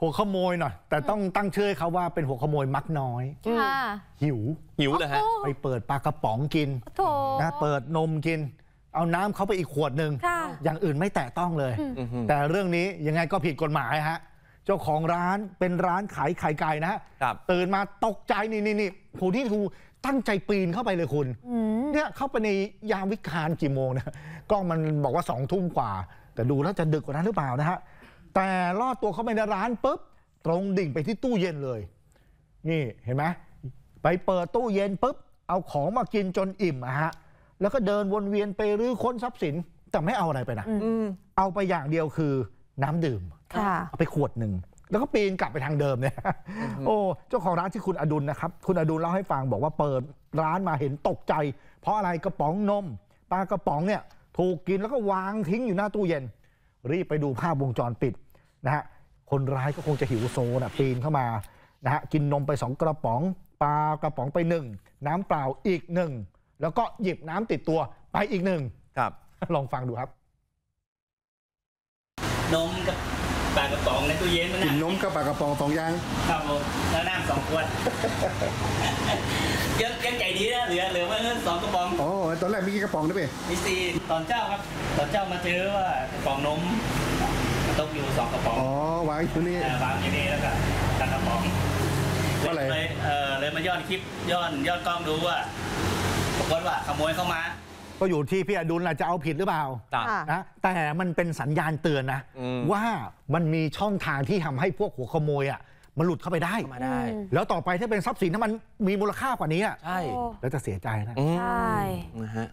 หัวขโมยหน่อยแต่ต้องตั้งชื่อให้เขาว่าเป็นหัวขโมยมักน้อยหิวเลยฮะไปเปิดปลากระป๋องกินนะเปิดนมกินเอาน้ำเขาไปอีกขวดหนึ่งอย่างอื่นไม่แตะต้องเลยแต่เรื่องนี้ยังไงก็ผิดกฎหมายฮะเจ้าของร้านเป็นร้านขายไข่ไก่นะฮะตื่นมาตกใจนี่ผู้ที่ถูกตั้งใจปีนเข้าไปเลยคุณเนี่ยเข้าไปในยามวิกาลกี่โมงนะกล้องมันบอกว่า20:00กว่าแต่ดูแล้วจะดึกกว่านั้นหรือเปล่านะฮะแต่ลอดตัวเข้าไปในร้านปุ๊บตรงดิ่งไปที่ตู้เย็นเลยนี่เห็นไหมไปเปิดตู้เย็นปุ๊บเอาของมากินจนอิ่มนะฮะแล้วก็เดินวนเวียนไปรื้อค้นทรัพย์สินแต่ไม่เอาอะไรไปนะเอาไปอย่างเดียวคือน้ำดื่มเอาไปขวดหนึ่งแล้วก็ปีนกลับไปทางเดิมเนี่ยโอ้เจ้าของร้านที่คุณอดุลนะครับคุณอดุลเล่าให้ฟังบอกว่าเปิดร้านมาเห็นตกใจเพราะอะไรกระป๋องนมปลากระป๋องเนี่ยถูกกินแล้วก็วางทิ้งอยู่หน้าตู้เย็นรีบไปดูภาพวงจรปิดนะฮะคนร้ายก็คงจะหิวโซนะปีนเข้ามานะฮะกินนมไป2กระป๋องปลากระป๋องไป1น้ำเปล่าอีก1แล้วก็หยิบน้ำติดตัวไปอีก1ครับลองฟังดูครับนมกับปลากระป๋องในตู้เย็นนะกินนมกับปลากระป๋อง2อย่างครับผมแล้วน้ำ2ขวดเยอะใจดีนะเหลือมา2กระป๋องโอ้ตอนแรกมีกี่กระป๋องนะเป้มี4ตอนเจ้าครับตอนเจ้ามาเจอว่ากระป๋องนมตกอยู่2กระป๋องอ๋อวางอยู่นี่แล้วก็กระป๋องเลยมาย้อนคลิปย้อนกล้องดูว่าปรากฏว่าขโมยเข้ามาก็อยู่ที่พี่อดุลจะเอาผิดหรือเปล่านะแต่มันเป็นสัญญาณเตือนนะว่ามันมีช่องทางที่ทำให้พวกหัวขโมยอ่ะมันหลุดเข้าไปได้แล้วต่อไปถ้าเป็นทรัพย์สินถ้ามันมีมูลค่ากว่านี้ใช่แล้วจะเสียใจนะใช่นะฮะ